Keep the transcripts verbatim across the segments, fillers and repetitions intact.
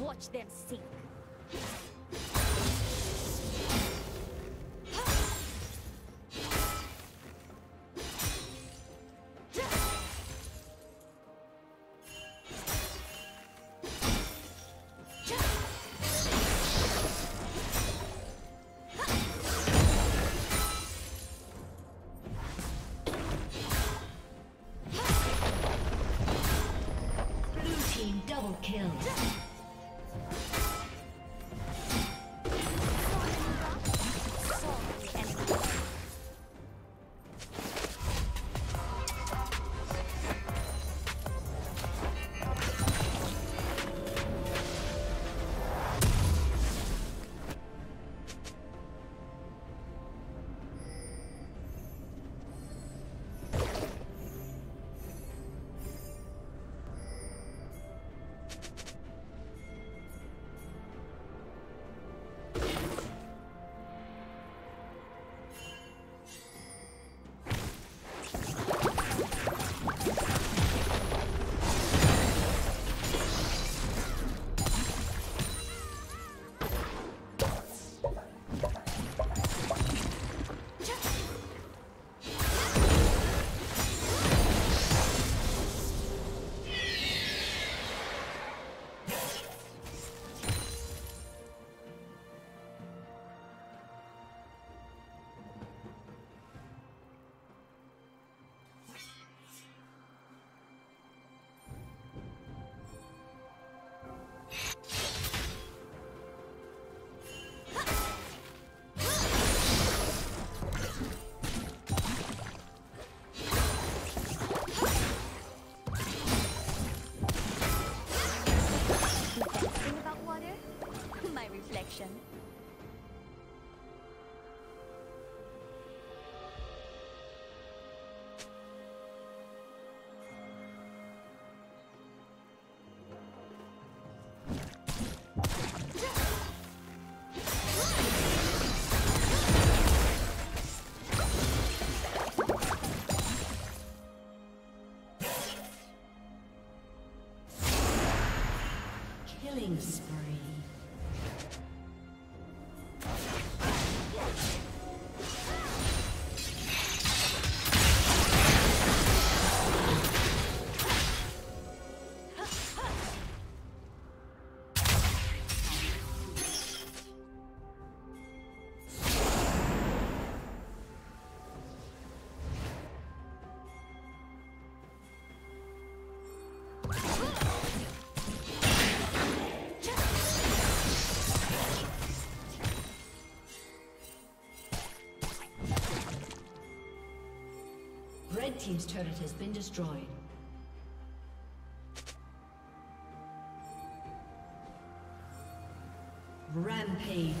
Watch them sink. Blue team double kill. Red team's turret has been destroyed. Rampage.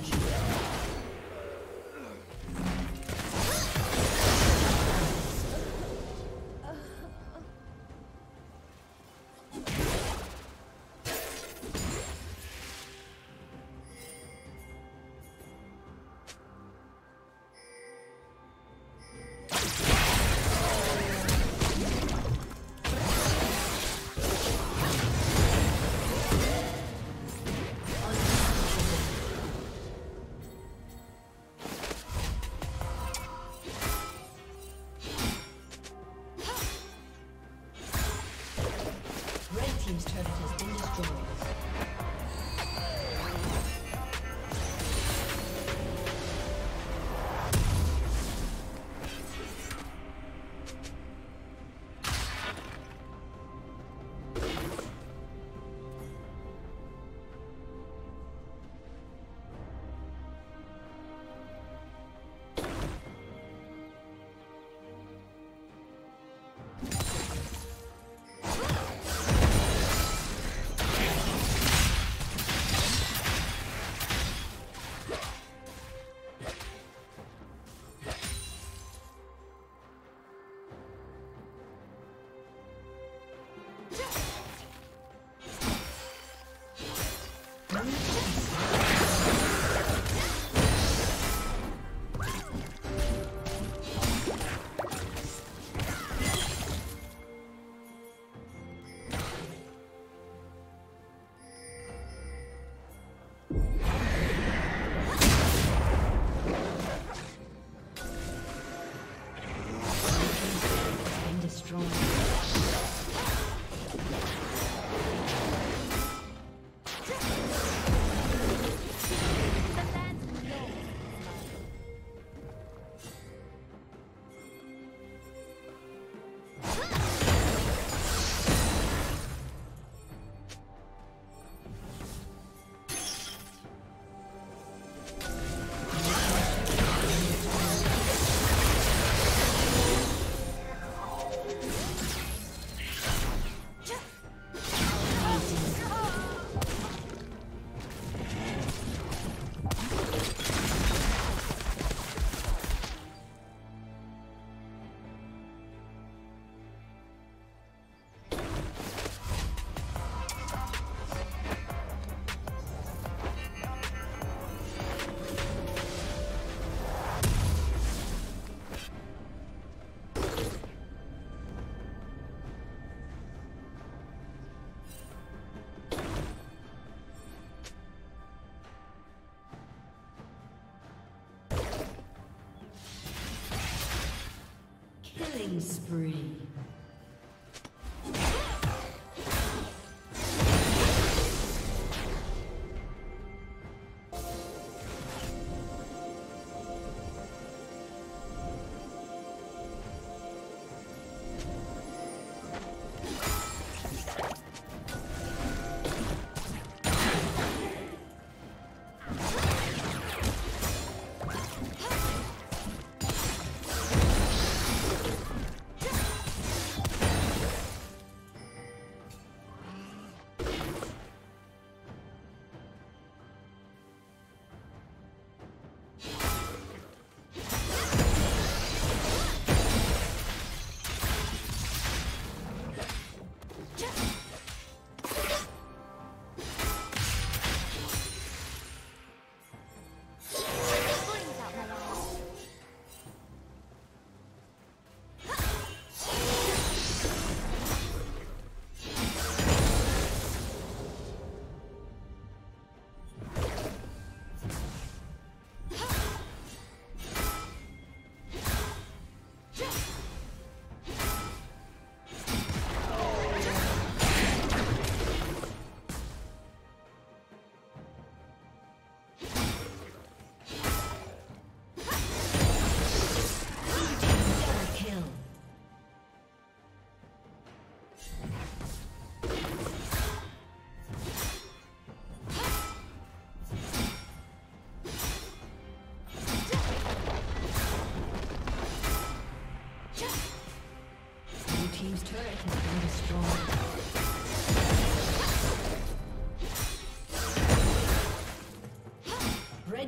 Team's turret has been destroyed. Killing spree. Red team's turret has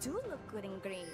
Do look good in green.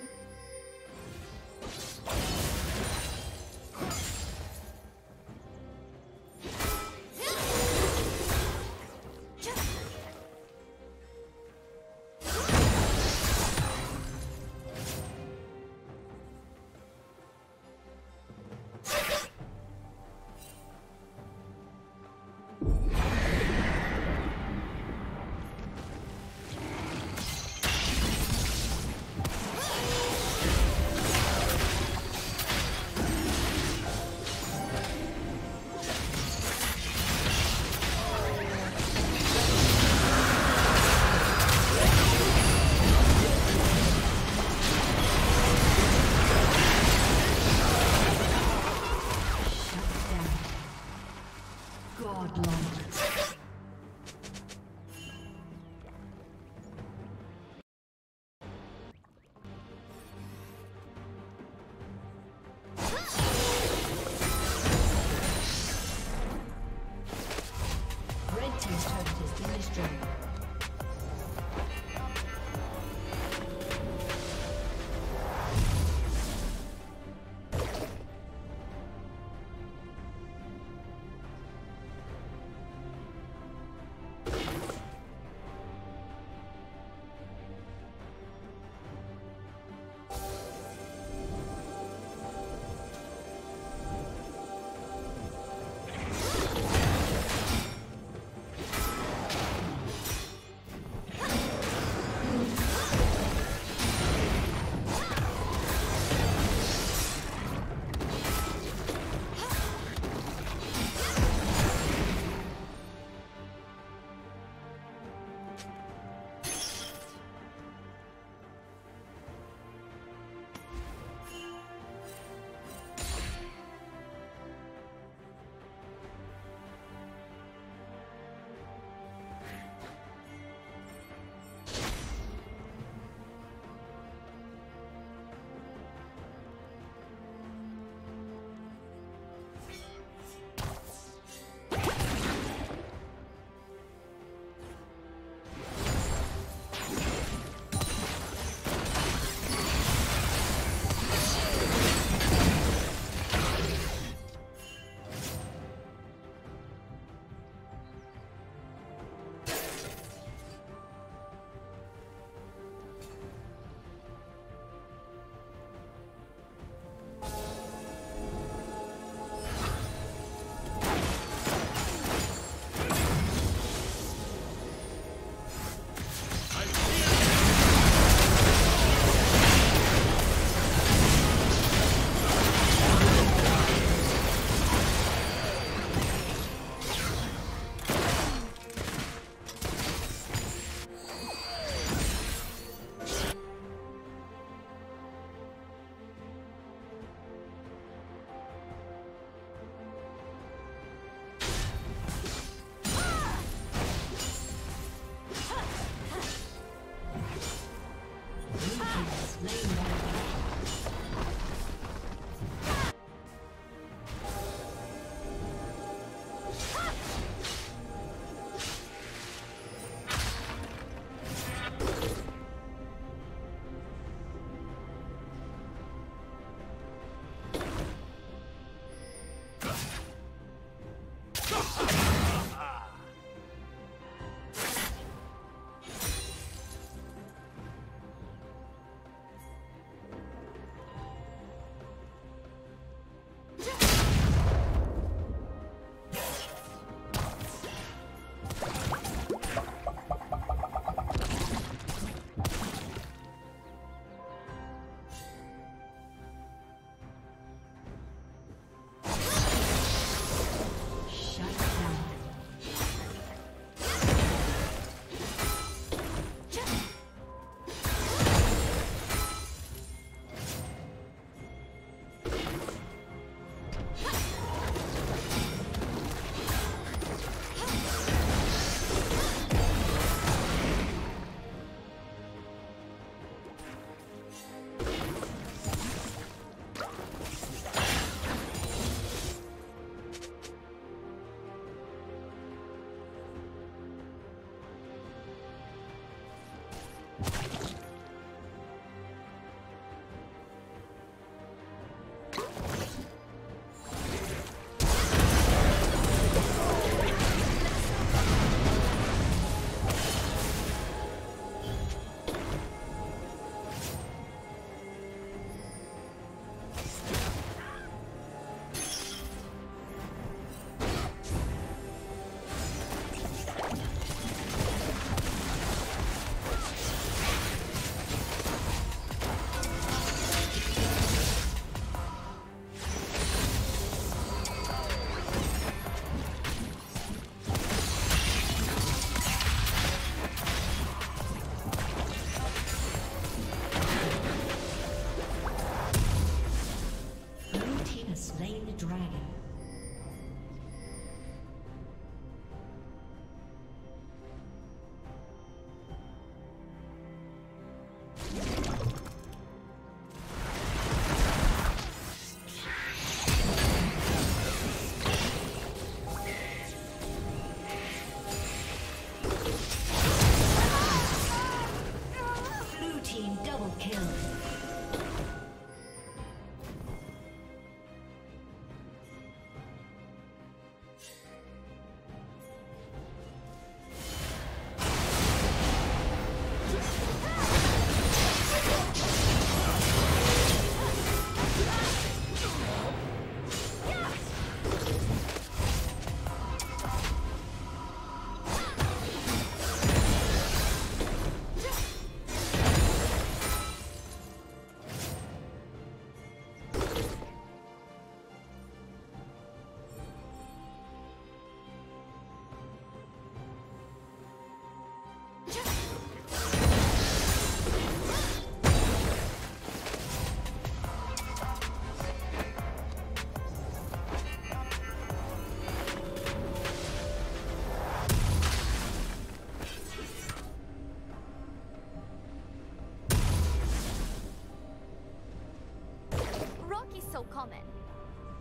Common,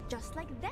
just like them.